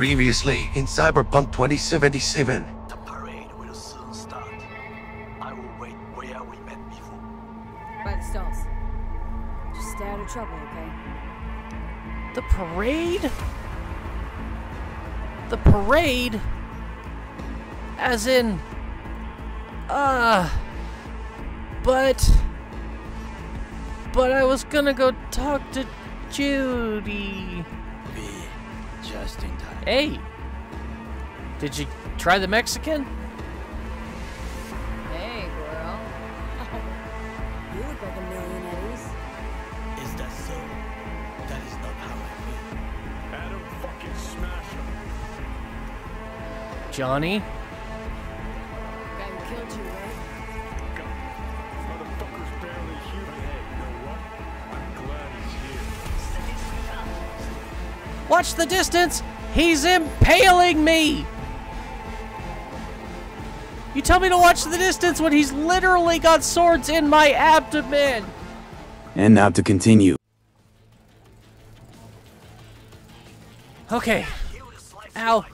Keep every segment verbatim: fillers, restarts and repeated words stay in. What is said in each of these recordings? previously in Cyberpunk twenty seventy-seven. The parade will soon start. I will wait where we met before. By the stalls. Just stay out of trouble, okay? The parade? The parade? As in... Uh... But... But I was gonna go talk to Judy. Be just in time. Hey! Did you try the Mexican? Hey, girl. You look like a million Eddies. Is that so? That is not how I feel. Adam fucking Smasher. Johnny? Watch the distance! He's impaling me! You tell me to watch the distance when he's literally got swords in my abdomen! And now to continue. Okay. Ow.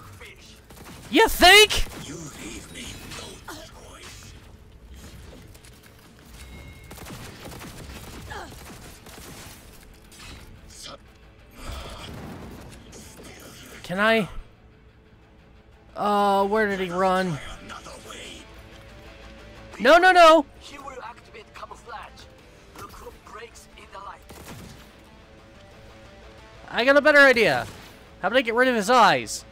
You think?! You leave me no choice. Can I? Uh, where did he run? No, no, no! He will activate camouflage. Look for breaks in the light. I got a better idea. How about I get rid of his eyes?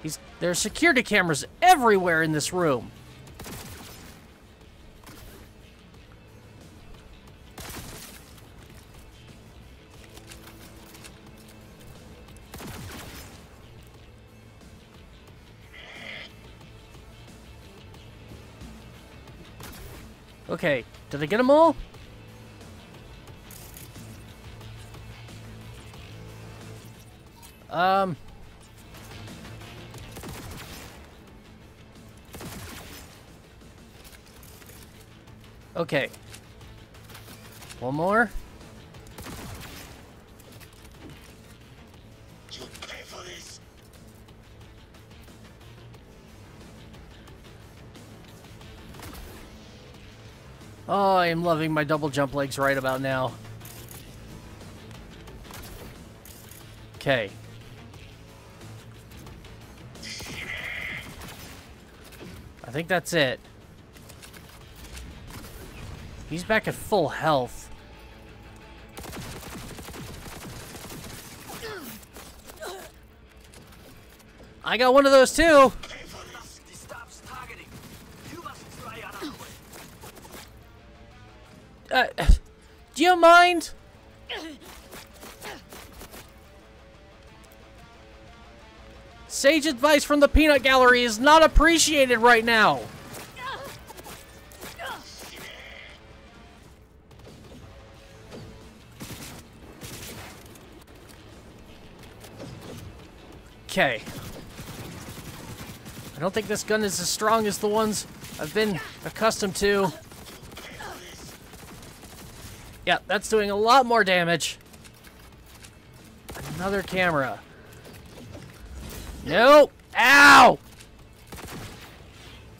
He's there's security cameras everywhere in this room. Okay, did I get them all? Um. Okay. One more. You'll pay for this. Oh, I am loving my double jump legs right about now. Okay. I think that's it. He's back at full health. I got one of those too! Uh, do you mind? Sage advice from the peanut gallery is not appreciated right now. Okay. I don't think this gun is as strong as the ones I've been accustomed to. Yeah, that's doing a lot more damage. Another camera. No! Ow!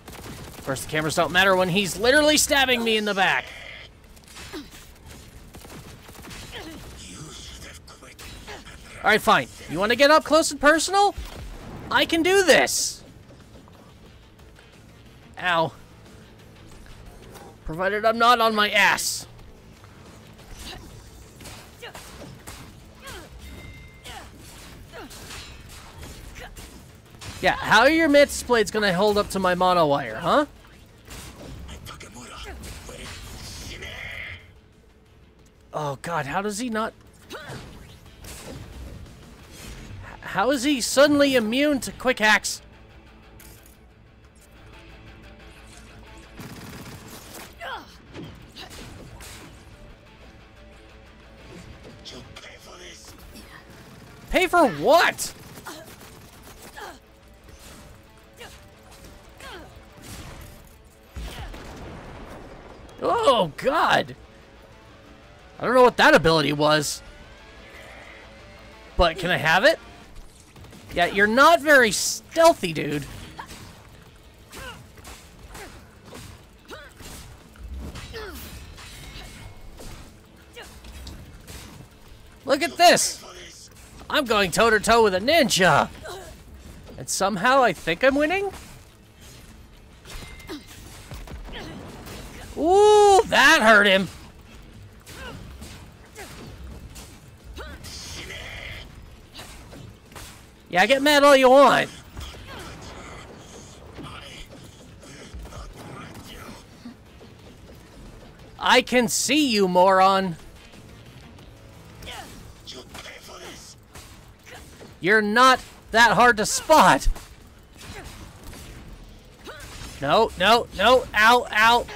Of course, the cameras don't matter when he's literally stabbing me in the back. Alright, fine. You want to get up close and personal? I can do this! Ow. Provided I'm not on my ass. Yeah, how are your Mantis blades gonna hold up to my mono wire, huh? Oh god, how does he not... How is he suddenly immune to quick hacks? Pay for what? Oh, God! I don't know what that ability was. But can I have it? Yeah, you're not very stealthy, dude. Look at this! I'm going toe-to-toe with a ninja! And somehow I think I'm winning? Ooh, that hurt him! Yeah, get mad all you want! I can see you, moron! You're not that hard to spot. No, no, no. Ow, ow.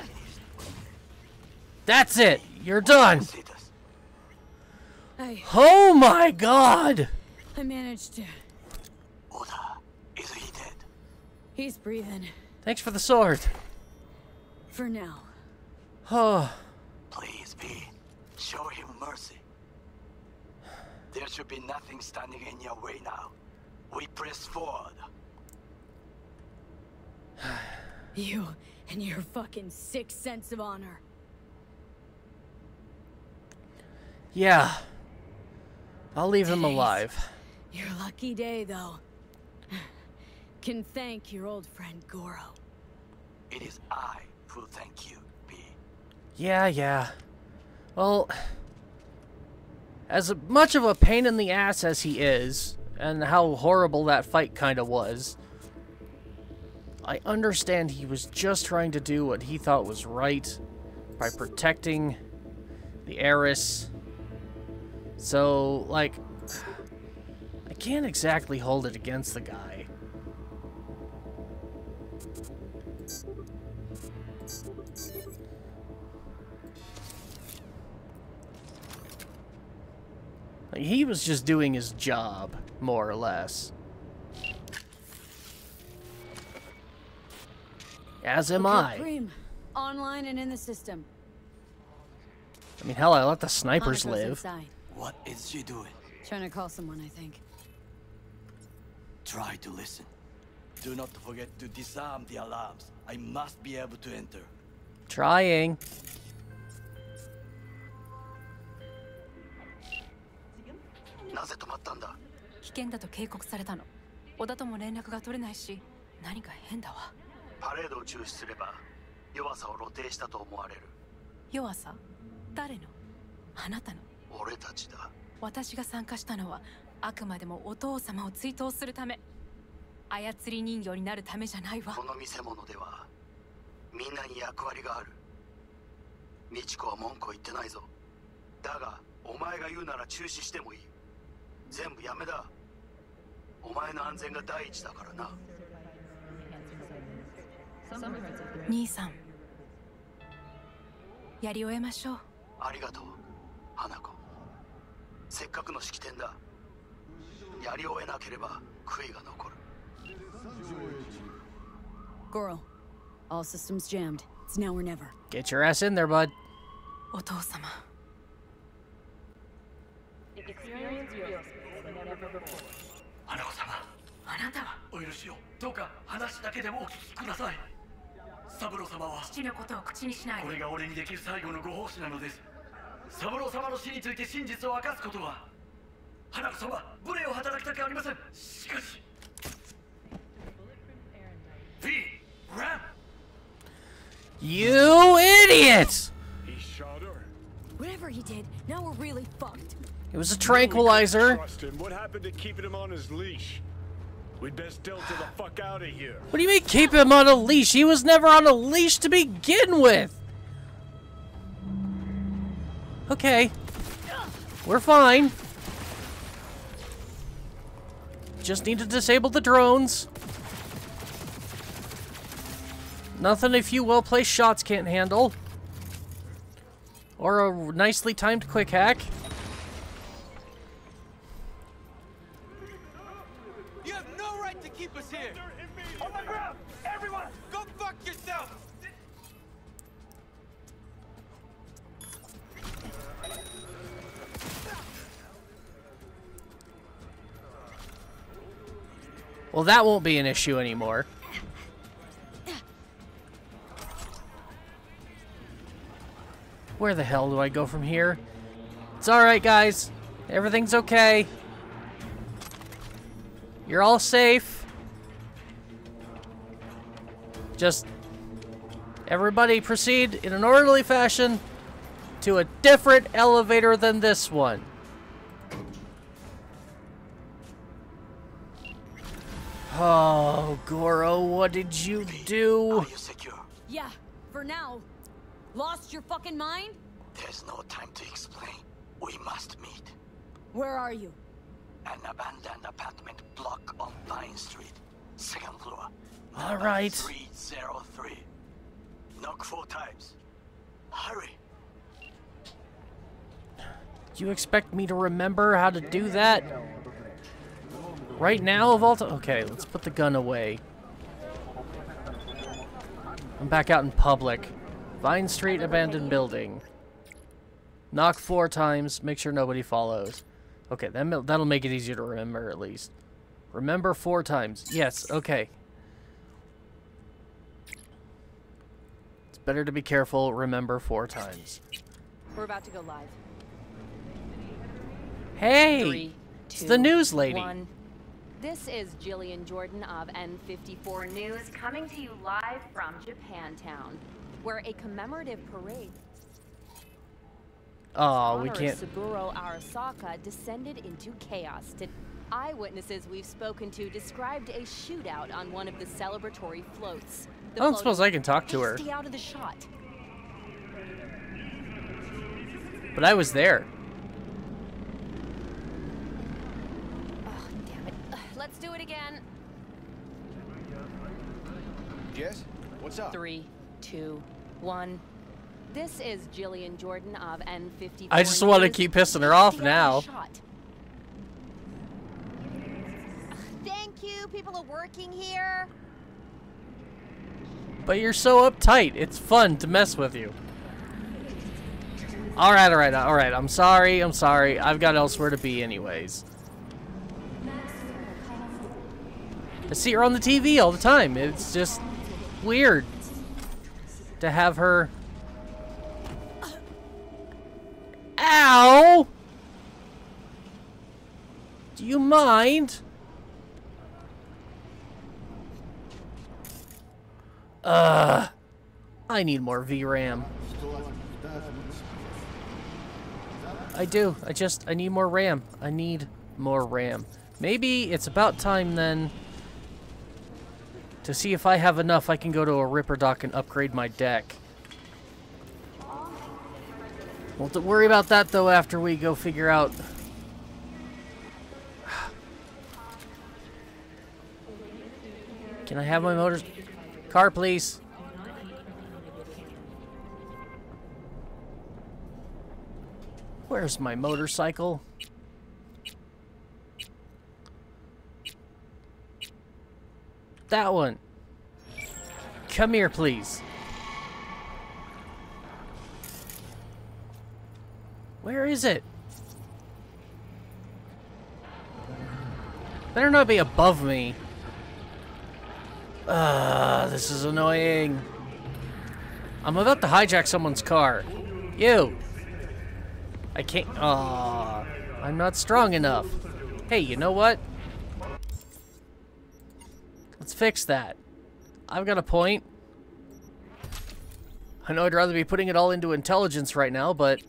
That's it. You're done. I, oh my god. I managed to. Oda, is he dead? He's breathing. Thanks for the sword. For now. Oh. Please be. Show him mercy. There should be nothing standing in your way now. We press forward. You and your fucking sick sense of honor. Yeah. I'll leave Today's him alive. Your lucky day, though. Can thank your old friend Goro. It is I who thank you, B. Yeah, yeah. Well... As much of a pain in the ass as he is, and how horrible that fight kind of was, I understand he was just trying to do what he thought was right by protecting the heiress. So, like, I can't exactly hold it against the guy. He was just doing his job, more or less. As am okay, I. Cream. Online and in the system. I mean, hell, I let the snipers Hanako's live. Inside. What is she doing? Trying to call someone, I think. Try to listen. Do not forget to disarm the alarms. I must be able to enter. Trying. Girl, all systems jammed. It's now or never. Get your ass in there, bud. Experience yours. You idiots! Whatever he did, now we're really fucked. It was a tranquilizer. What happened to keeping him on his leash? We'd best delta the fuck out of here. What do you mean keep him on a leash? He was never on a leash to begin with. Okay. We're fine. Just need to disable the drones. Nothing a few well-placed shots can't handle. Or a nicely timed quick hack. Well, that won't be an issue anymore. Where the hell do I go from here? It's alright, guys. Everything's okay. You're all safe. Just everybody proceed in an orderly fashion to a different elevator than this one. Oh, Goro, what did you do? Are you secure? Yeah, for now. Lost your fucking mind? There's no time to explain. We must meet. Where are you? An abandoned apartment block on Vine Street, second floor. All right. three zero three. Knock four times. Hurry. Do you expect me to remember how to do that? Right now, of all time? Okay, let's put the gun away. I'm back out in public. Vine Street, abandoned building. Knock four times. Make sure nobody follows. Okay, that, that'll make it easier to remember, at least. Remember four times. Yes, okay. It's better to be careful. Remember four times. We're about to go live. Hey! Three, two, it's the news lady. One. This is Jillian Jordan of N fifty-four News, coming to you live from Japantown, where a commemorative parade... Oh, we can't... Saburo Arasaka descended into chaos. Eyewitnesses we've spoken to described a shootout on one of the celebratory floats. The I don't float suppose I can talk to her. Out of the shot. But I was there. Oh, damn it. Let's do it again. Yes? What's up? Three, two, one... This is Jillian Jordan of N fifty-four. I just want to keep pissing her off now. Thank you. People are working here. But you're so uptight. It's fun to mess with you. All right, all right, all right. I'm sorry. I'm sorry. I've got elsewhere to be anyways. I see her on the T V all the time. It's just weird to have her... Ow! Do you mind? Uh, I need more V RAM. I do. I just, I need more RAM. I need more RAM. Maybe it's about time then to see if I have enough. I can go to a Ripper Dock and upgrade my deck. We'll have to worry about that, though, after we go figure out... Can I have my motor... Car, please. Where's my motorcycle? That one. Come here, please. Where is it? Better not be above me. Ugh, this is annoying. I'm about to hijack someone's car. You! I can't... Aww. I'm not strong enough. Hey, you know what? Let's fix that. I've got a point. I know I'd rather be putting it all into intelligence right now, but...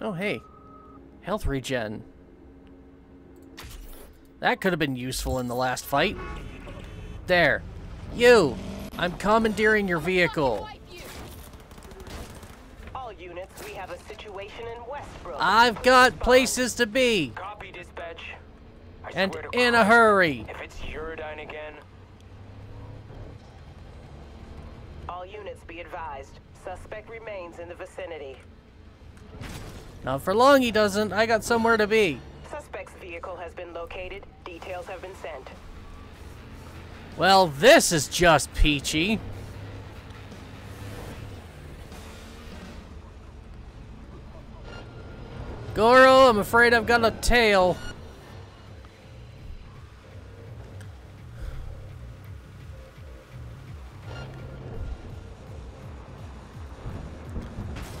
Oh, hey. Health regen. That could have been useful in the last fight. There. You! I'm commandeering your vehicle. All units, we have a situation in Westbrook. I've got places to be. Copy, dispatch. I and swear to in God, a hurry. If it's Eurodyne again. All units be advised. Suspect remains in the vicinity. Not for long he doesn't. I got somewhere to be. Suspect's vehicle has been located. Details have been sent. Well, this is just peachy. Goro, I'm afraid I've got a tail.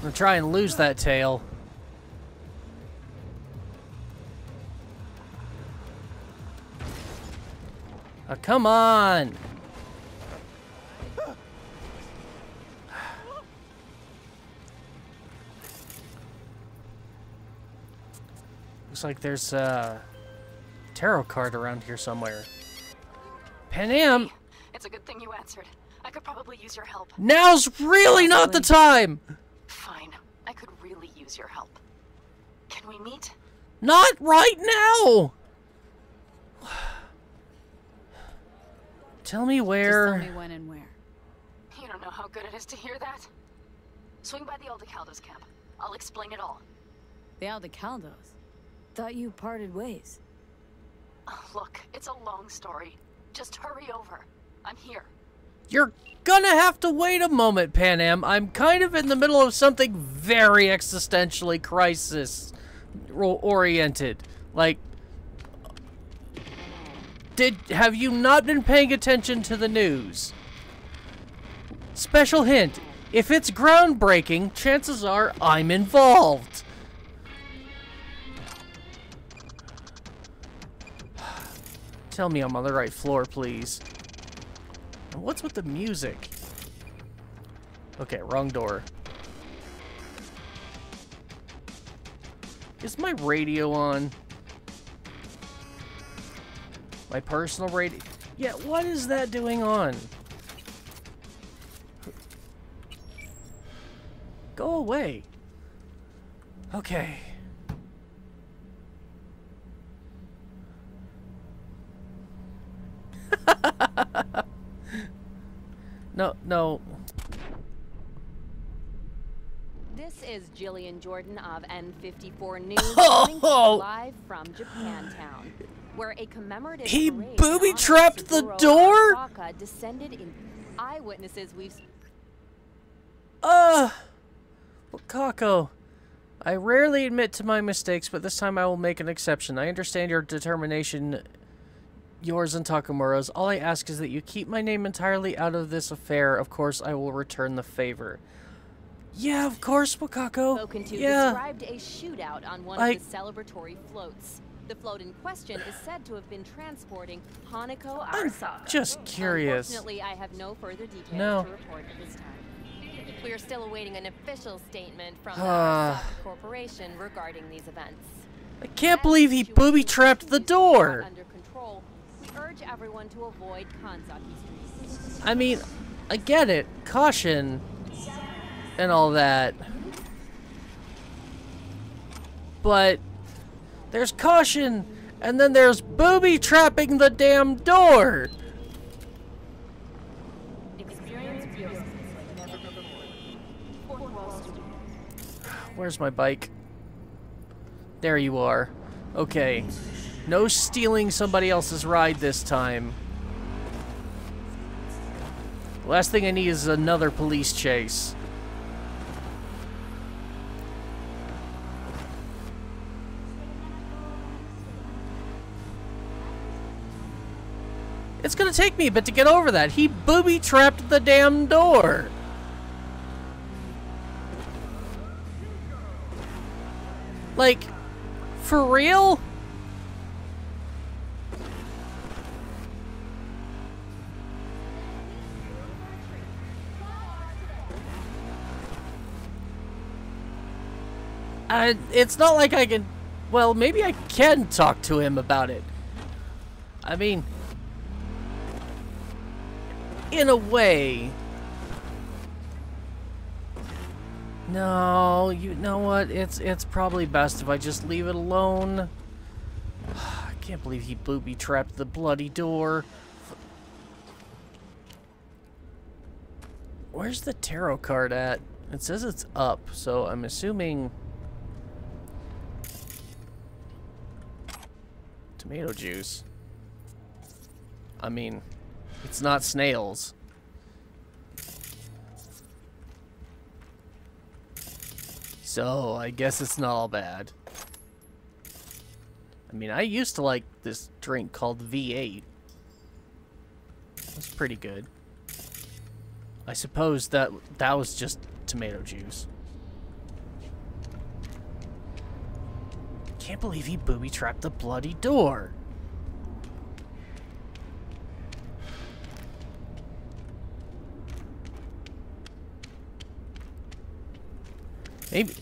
and try and lose that tail. Oh, come on! Looks like there's a tarot card around here somewhere. Panam! It's a good thing you answered. I could probably use your help. Now's really not the time! Fine. I could really use your help. Can we meet? Not right now! Tell me where... Just tell me when and where. You don't know how good it is to hear that. Swing by the Aldecaldos camp. I'll explain it all. The Aldecaldos? Thought you parted ways. Oh, look, it's a long story. Just hurry over. I'm here. You're gonna have to wait a moment, Panam. I'm kind of in the middle of something very existentially crisis-oriented. Like, did have you not been paying attention to the news? Special hint: if it's groundbreaking, chances are I'm involved. Tell me I'm on the right floor, please. What's with the music? Okay, wrong door. Is my radio on? My personal radio? Yeah, what is that doing on? Go away. Okay. No, no. This is Jillian Jordan of N fifty-four News, coming live from Japantown, where a commemorative he booby trapped the door. Arasaka descended in eyewitnesses. We've. Uh, Wakako, I rarely admit to my mistakes, but this time I will make an exception. I understand your determination. Yours and Takemura's. All I ask is that you keep my name entirely out of this affair. Of course, I will return the favor. Yeah, of course, Wakako. Spoken to yeah. described a shootout on one I... of the celebratory floats. The float in question is said to have been transporting Hanako Arasaka. I'm just curious. Unfortunately, I have no further details no. to report at this time. We are still awaiting an official statement from the Hosea Corporation regarding these events. I can't believe he booby-trapped the door. Under control. Urge everyone to avoid Kanzaki Street. I mean, I get it. Caution and all that. But there's caution and then there's booby trapping the damn door. Where's my bike? There you are. Okay. No stealing somebody else's ride this time. The last thing I need is another police chase. It's gonna take me a bit to get over that. He booby-trapped the damn door. Like, for real? I, it's not like I can... Well, maybe I can talk to him about it. I mean... In a way... No, you know what? It's it's probably best if I just leave it alone. I can't believe he booby-trapped the bloody door. Where's the tarot card at? It says it's up, so I'm assuming... Tomato juice. I mean, it's not snails. So, I guess it's not all bad. I mean, I used to like this drink called V eight. It's pretty good. I suppose that that was just tomato juice. can't believe he booby-trapped the bloody door. Maybe,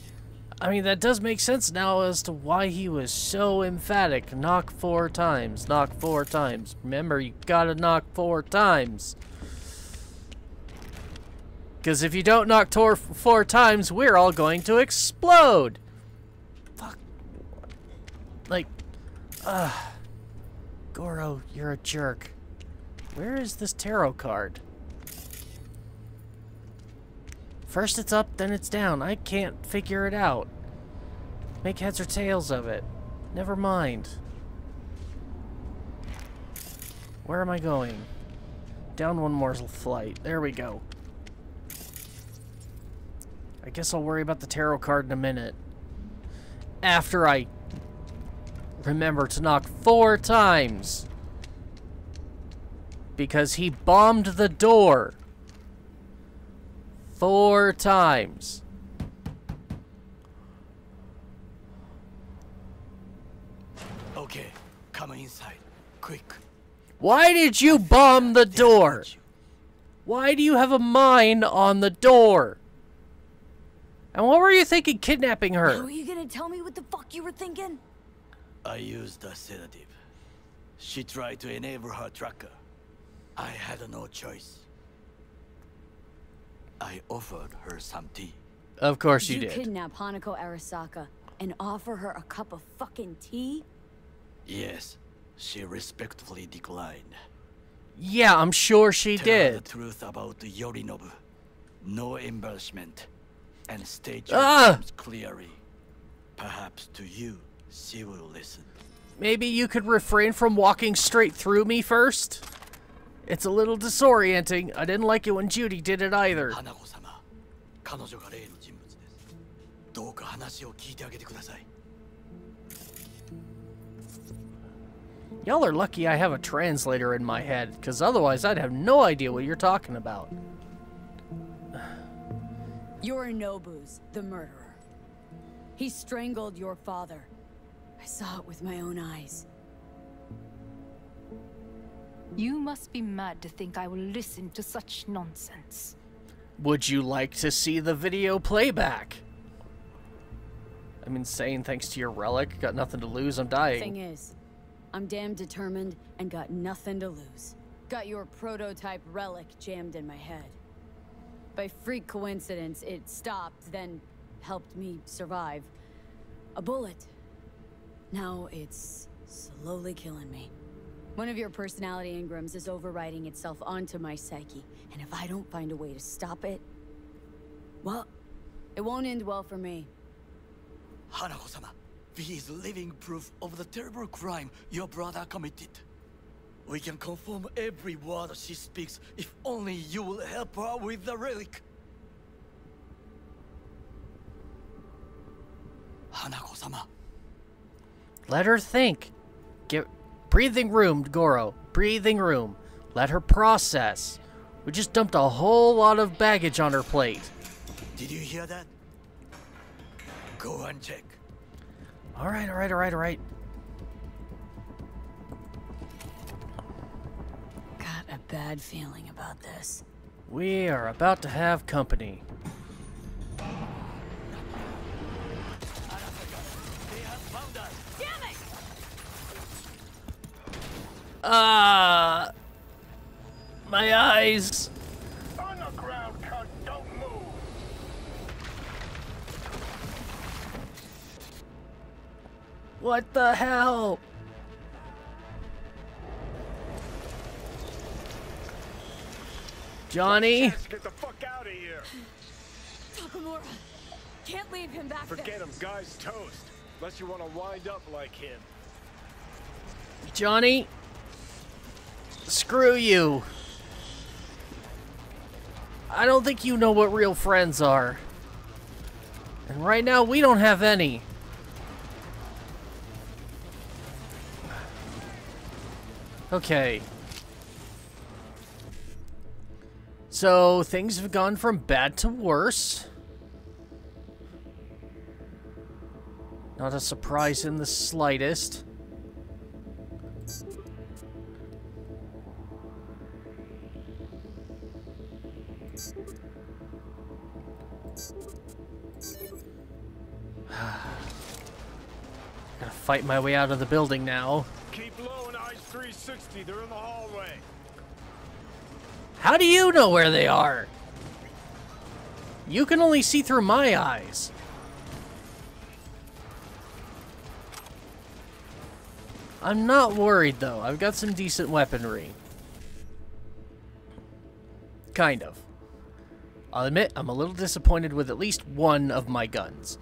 I mean, that does make sense now as to why he was so emphatic. Knock four times, knock four times. Remember, you gotta knock four times. Because if you don't knock tor four times, we're all going to explode. Fuck. Like, ah, Goro, you're a jerk. Where is this tarot card? First it's up, then it's down. I can't figure it out. Make heads or tails of it. Never mind. Where am I going? Down one more flight. There we go. I guess I'll worry about the tarot card in a minute. After I remember to knock four times. Because he bombed the door. Four times. Okay, come inside, quick. Why did you bomb the door? Why do you have a mine on the door? And what were you thinking kidnapping her? Are you gonna tell me what the fuck you were thinking? I used a sedative. She tried to enable her tracker. I had no choice. I offered her some tea. Of course you did. Did you kidnap Hanako Arasaka and offer her a cup of fucking tea? Yes, she respectfully declined. Yeah, I'm sure she did. Tell the truth about Yorinobu. No embarrassment. And state your claims clearly. Perhaps to you, she will listen. Maybe you could refrain from walking straight through me first? It's a little disorienting. I didn't like it when Judy did it either. Y'all are lucky I have a translator in my head, because otherwise I'd have no idea what you're talking about. Yorinobu's the murderer. He strangled your father. I saw it with my own eyes. You must be mad to think I will listen to such nonsense. Would you like to see the video playback? I'm insane thanks to your relic. Got nothing to lose, I'm dying. Thing is, I'm damn determined and got nothing to lose. Got your prototype relic jammed in my head. By freak coincidence, it stopped, then helped me survive. A bullet. Now it's slowly killing me. One of your personality engrams is overriding itself onto my psyche, and if I don't find a way to stop it, well, it won't end well for me. Hanako-sama, V is living proof of the terrible crime your brother committed. We can confirm every word she speaks if only you will help her with the relic. Hanako-sama. Let her think. Get... Breathing room, Goro. Breathing room. Let her process. We just dumped a whole lot of baggage on her plate. Did you hear that? Go and check. All right, all right, all right, all right. Got a bad feeling about this. We are about to have company. Ah, uh, my eyes. On the ground, cunt, don't move. What the hell? Johnny? Get the fuck out of here. Takemura. Can't leave him back there. Forget him, guy's toast. Unless you want to wind up like him. Johnny? Screw you. I don't think you know what real friends are. And right now, we don't have any. Okay. So, things have gone from bad to worse. Not a surprise in the slightest. Gotta fight my way out of the building now. Keep low and eyes three sixty. They're in the hallway. How do you know where they are? You can only see through my eyes. I'm not worried, though. I've got some decent weaponry. Kind of. I'll admit, I'm a little disappointed with at least one of my guns.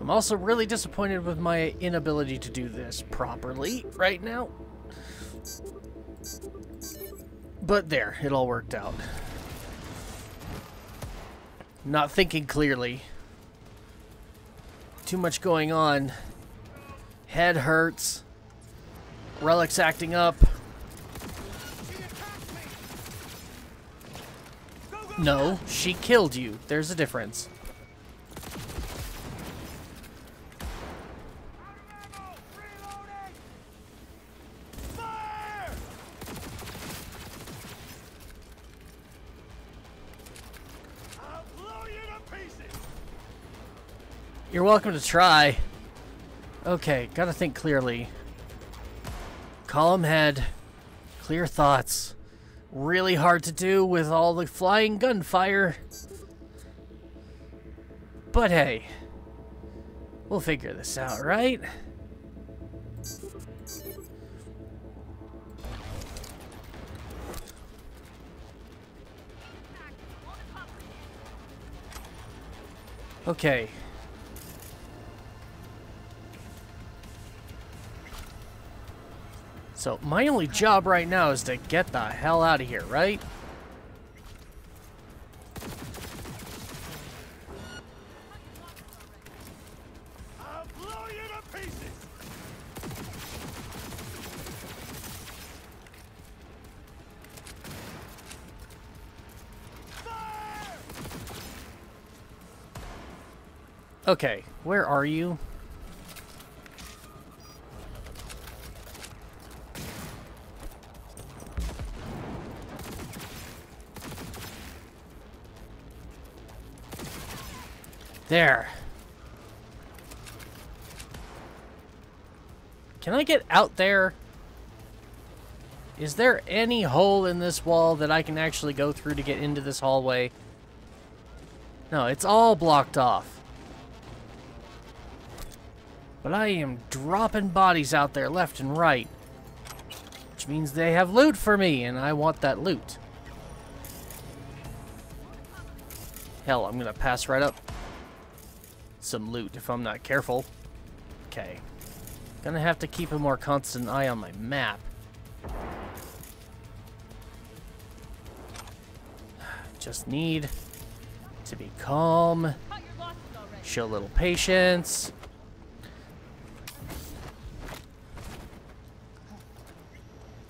I'm also really disappointed with my inability to do this properly right now. But there, it all worked out. Not thinking clearly. Too much going on. Head hurts. Relic's acting up. No, she killed you. There's a difference. You're welcome to try. Okay, gotta think clearly. Calm head. Clear thoughts. Really hard to do with all the flying gunfire. But hey, we'll figure this out, right? Okay. So, my only job right now is to get the hell out of here, right? I'll blow you to pieces. Fire! Okay, where are you? There. Can I get out there? Is there any hole in this wall that I can actually go through to get into this hallway? No, it's all blocked off. But I am dropping bodies out there left and right. Which means they have loot for me, and I want that loot. Hell, I'm gonna pass right up some loot if I'm not careful. Okay. Gonna have to keep a more constant eye on my map. Just need to be calm. Show a little patience.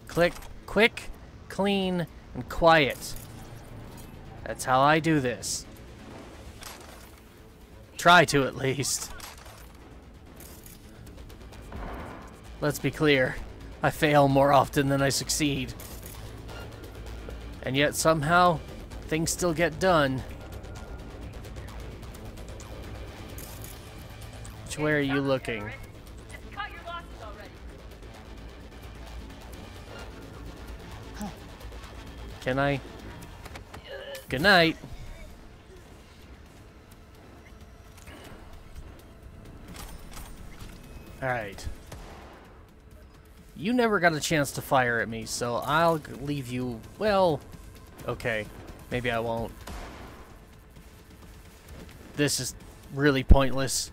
Click, quick, clean, and quiet. That's how I do this. Try to, at least. Let's be clear. I fail more often than I succeed. And yet, somehow, things still get done. Which way are you looking? Can I? Good night. Alright. You never got a chance to fire at me, so I'll leave you... Well, okay. Maybe I won't. This is really pointless.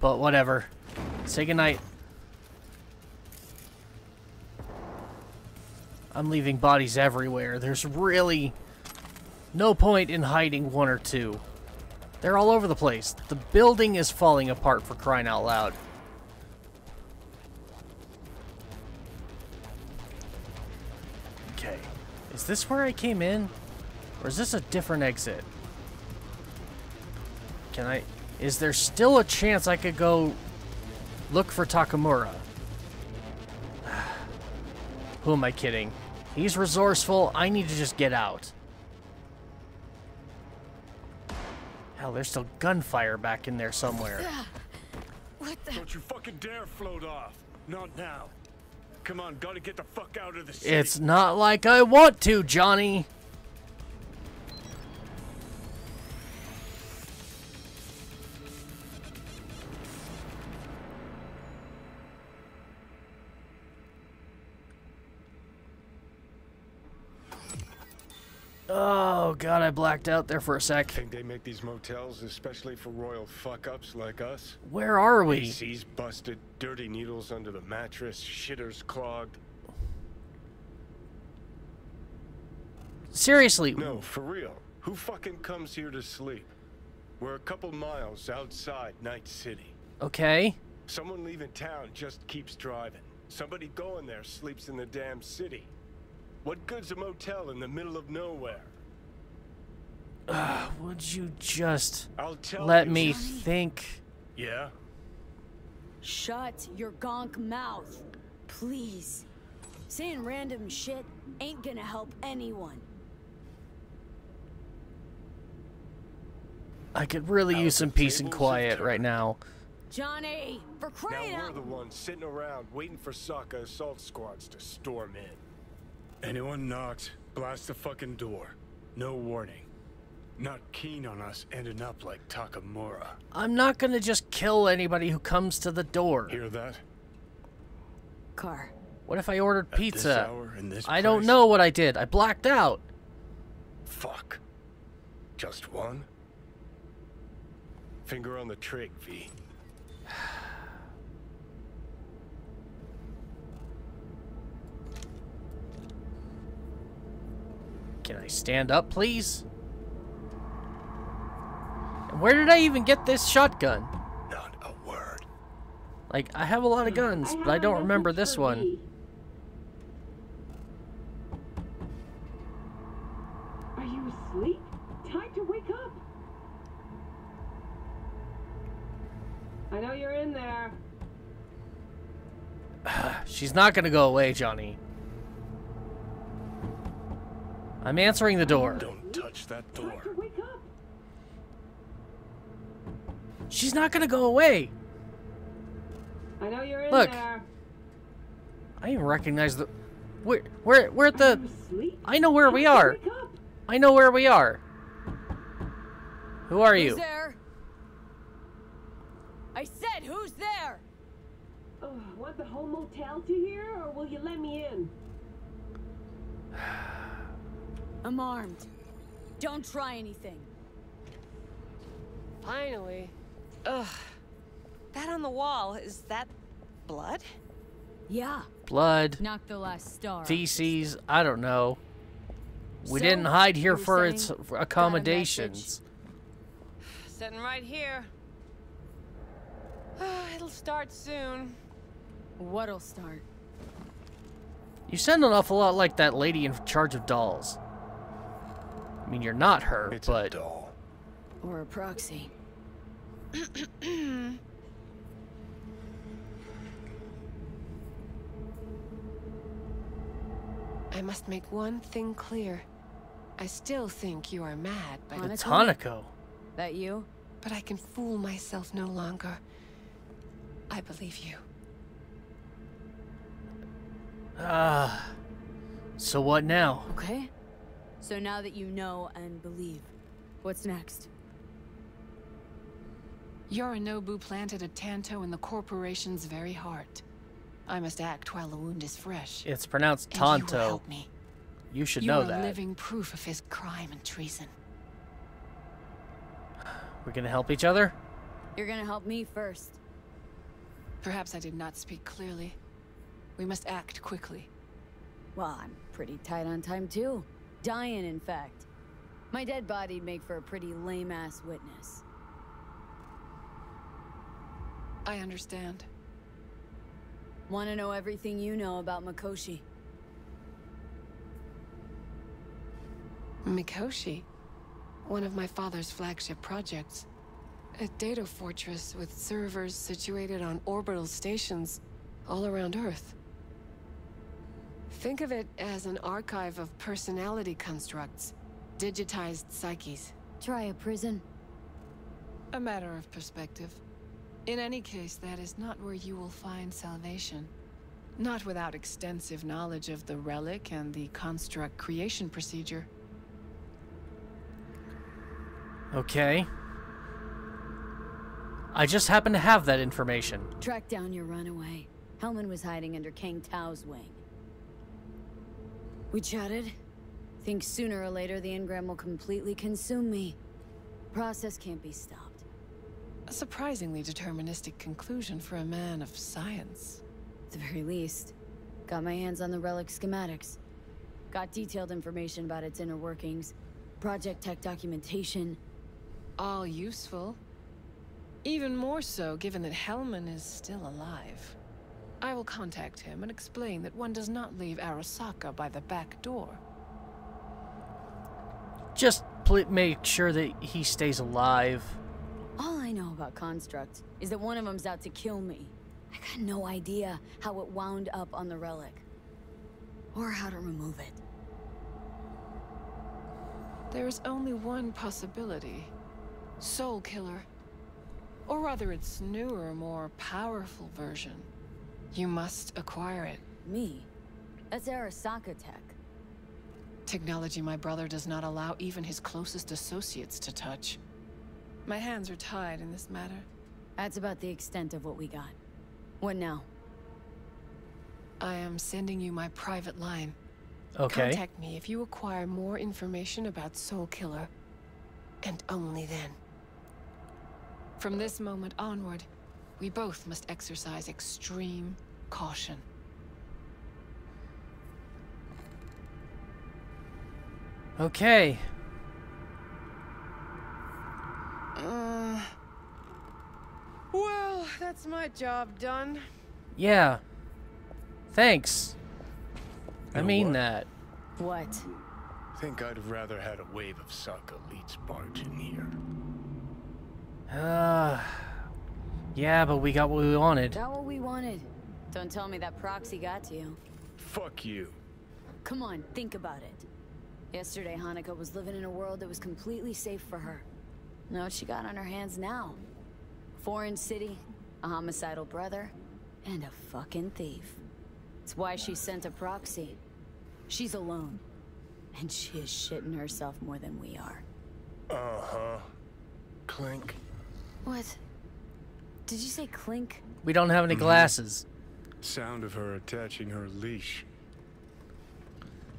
But whatever. Say goodnight. I'm leaving bodies everywhere. There's really no point in hiding one or two. They're all over the place. The building is falling apart, for crying out loud. Okay. Is this where I came in? Or is this a different exit? Can I... Is there still a chance I could go look for Takemura? Who am I kidding? He's resourceful. I need to just get out. Hell, there's still gunfire back in there somewhere. What the? Don't you fucking dare float off. Not now. Come on, gotta get the fuck out of the city. It's not like I want to, Johnny. Oh god, I blacked out there for a sec. I think they make these motels especially for royal fuck-ups like us. Where are we? A C's busted, dirty needles under the mattress, shitters clogged. Seriously? No, for real. Who fucking comes here to sleep? We're a couple miles outside Night City. Okay. Someone leaving town just keeps driving. Somebody going there sleeps in the damn city. What good's a motel in the middle of nowhere? Uh, would you just I'll tell let you. me think? Yeah? Shut your gonk mouth, please. Saying random shit ain't gonna help anyone. I could really Out use some peace and quiet right now. Johnny, for crying out! Now we're the ones sitting around waiting for Sokka assault squads to storm in. Anyone knocks, blast the fucking door. No warning. Not keen on us ending up like Takemura. I'm not gonna just kill anybody who comes to the door. Hear that? Car. What if I ordered pizza? At this hour, in this I place? Don't know what I did. I blacked out. Fuck. Just one? Finger on the trigger, V. Can I stand up, please? And where did I even get this shotgun? Not a word. Like, I have a lot of guns, but I don't remember this one. Are you asleep? Time to wake up. I know you're in there. She's not gonna go away, Johnny. I'm answering the door. Don't touch that door. She's not gonna go away. I know you're in Look, there. I even recognize the. We're we're we're at the. I know where we are. I know where we are. Who are you? Who's there? I said, who's there? Oh, want the whole motel to hear, or will you let me in? I'm armed. Don't try anything. Finally. Ugh. That on the wall, is that blood? Yeah. Blood. Knock the last star. Feces. I don't know. We so, didn't hide here for its accommodations. Sitting right here. It'll start soon. What'll start? You sound an awful lot like that lady in charge of dolls. I mean, you're not her, it's but... a doll. Or a proxy. I must make one thing clear. I still think you are mad, but... It's Hanako. That you? But I can fool myself no longer. I believe you. Ah... Uh, so what now? Okay. So now that you know and believe, what's next? Yorinobu planted a tanto in the corporation's very heart. I must act while the wound is fresh. It's pronounced tanto. You, help me. you should you know that. You are living proof of his crime and treason. We're gonna help each other? You're gonna help me first. Perhaps I did not speak clearly. We must act quickly. Well, I'm pretty tight on time too. Dying, in fact. My dead body'd make for a pretty lame-ass witness. I understand. Want to know everything you know about Mikoshi. Mikoshi? One of my father's flagship projects. A data fortress with servers situated on orbital stations all around Earth. Think of it as an archive of personality constructs, digitized psyches. Try a prison. A matter of perspective. In any case, that is not where you will find salvation. Not without extensive knowledge of the relic and the construct creation procedure. Okay. I just happen to have that information. Track down your runaway. Hellman was hiding under Kang Tao's wing. We chatted. Think sooner or later the engram will completely consume me. Process can't be stopped. A surprisingly deterministic conclusion for a man of science. At the very least, got my hands on the relic schematics. Got detailed information about its inner workings. Project tech documentation. All useful. Even more so, given that Hellman is still alive. I will contact him and explain that one does not leave Arasaka by the back door. Just pl- make sure that he stays alive. All I know about Construct is that one of them's out to kill me. I got no idea how it wound up on the relic. Or how to remove it. There is only one possibility. Soul Killer. Or rather, its newer, more powerful version. You must acquire it. Me? That's Arasaka tech. Technology my brother does not allow even his closest associates to touch. My hands are tied in this matter. That's about the extent of what we got. What now? I am sending you my private line. Okay. Contact me if you acquire more information about Soul Killer. And only then. From this moment onward, we both must exercise extreme caution. Okay. Uh, well, that's my job done. Yeah. Thanks. You I mean what? that. What? I think I'd have rather had a wave of Sokka Leeds barge in here. Uh, yeah, but we got what we wanted. Got what we wanted. Don't tell me that proxy got to you. Fuck you. Come on, think about it. Yesterday, Hanako was living in a world that was completely safe for her. Know what she got on her hands now? Foreign city, a homicidal brother, and a fucking thief. It's why she sent a proxy. She's alone. And she is shitting herself more than we are. Uh-huh. Clink. What? Did you say clink? We don't have any glasses. Mm-hmm. Sound of her attaching her leash.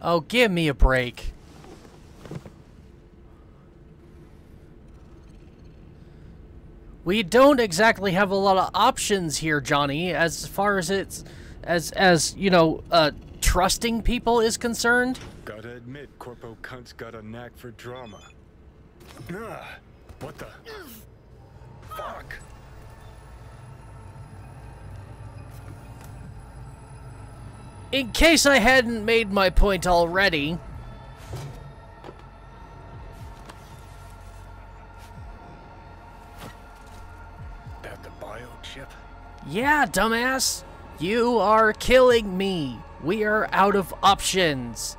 Oh, give me a break. We don't exactly have a lot of options here, Johnny, as far as it's as as you know, uh trusting people is concerned. Gotta admit, Corpo Cunt's got a knack for drama. Ugh. What the fuck? In case I hadn't made my point already. About the biochip? Yeah, dumbass. You are killing me. We are out of options.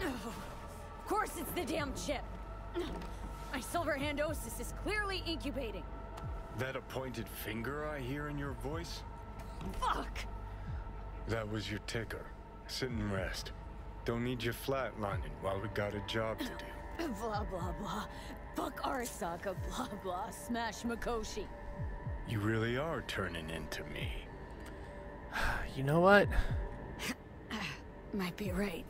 Of course it's the damn chip. My Silverhand Osis is clearly incubating. That appointed finger I hear in your voice? Fuck! That was your ticker. Sit and rest. Don't need you flatlining while we got a job to do. Blah, blah, blah. Fuck Arasaka, blah, blah. Smash Mikoshi. You really are turning into me. You know what? Might be right.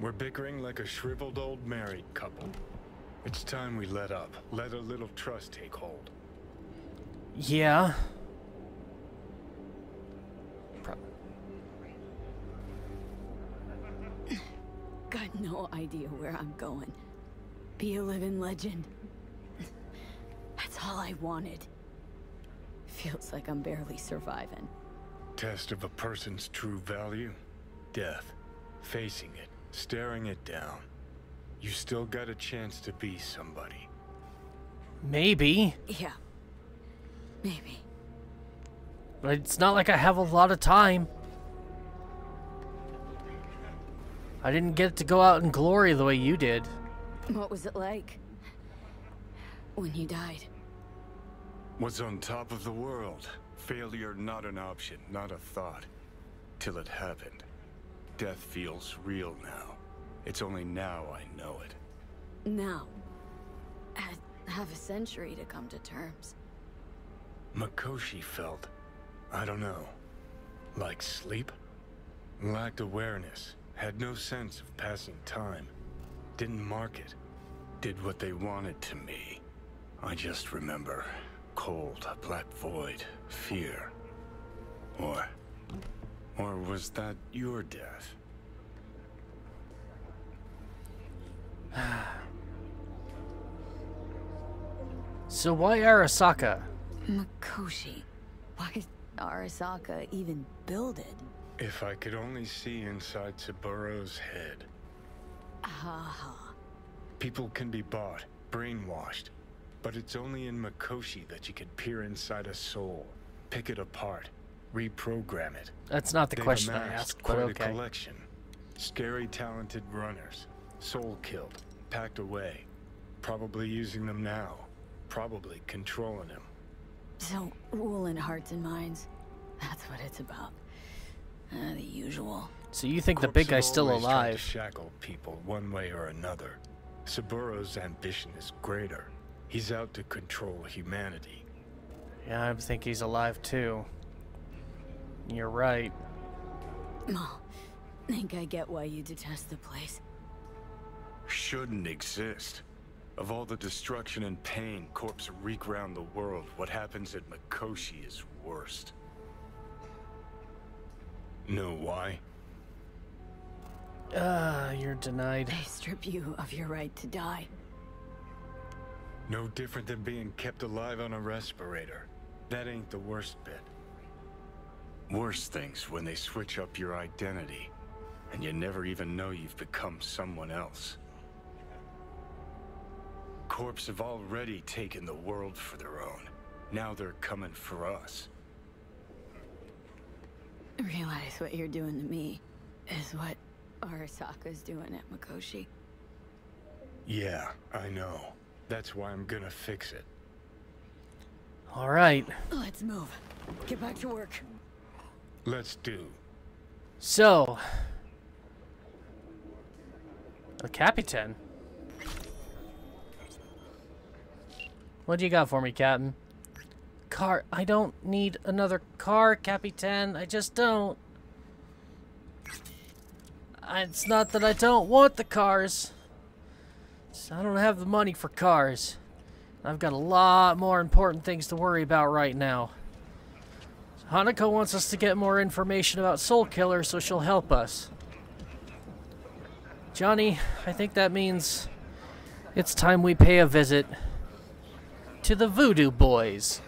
We're bickering like a shriveled old married couple. It's time we let up. Let a little trust take hold. Yeah. Pro Got no idea where I'm going. Be a living legend. That's all I wanted. Feels like I'm barely surviving. Test of a person's true value? Death. Facing it. Staring it down. You still got a chance to be somebody. Maybe. Yeah. Maybe. But it's not like I have a lot of time. I didn't get to go out in glory the way you did. What was it like when you died? What's on top of the world? Failure not an option, not a thought. Till it happened. Death feels real now. It's only now I know it. Now? I have a century to come to terms. Mikoshi felt, I don't know, like sleep? Lacked awareness. Had no sense of passing time. Didn't mark it. Did what they wanted to me. I just remember cold, black void, fear. Or... or was that your death? So why Arasaka? Mikoshi. Why did Arasaka even build it? If I could only see inside Saburo's head. Ah. People can be bought, brainwashed, but it's only in Mikoshi that you could peer inside a soul, pick it apart, reprogram it. That's not the They've question I asked, quite but okay. A collection. Scary, talented runners, soul killed, packed away, probably using them now, probably controlling them. So, ruling hearts and minds, that's what it's about. Uh, the usual. So you think the big guy's still alive? To shackle people one way or another. Saburo's ambition is greater. He's out to control humanity. Yeah, I think he's alive too. You're right. Well, I think I get why you detest the place. Shouldn't exist. Of all the destruction and pain corpses wreak round the world, what happens at Mikoshi is worst. Know why? Ah, uh, you're denied. They strip you of your right to die. No different than being kept alive on a respirator. That ain't the worst bit. Worse things when they switch up your identity, and you never even know you've become someone else. Corps have already taken the world for their own. Now they're coming for us. Realize what you're doing to me is what Arasaka's doing at Mikoshi. Yeah, I know. That's why I'm gonna fix it. All right. Let's move. Get back to work. Let's do. So, the Capitan. What do you got for me, Captain? Car. I don't need another car, Capitan. I just don't. It's not that I don't want the cars. It's I don't have the money for cars. I've got a lot more important things to worry about right now. Hanako wants us to get more information about Soul Killer, so she'll help us. Johnny, I think that means it's time we pay a visit to the Voodoo Boys.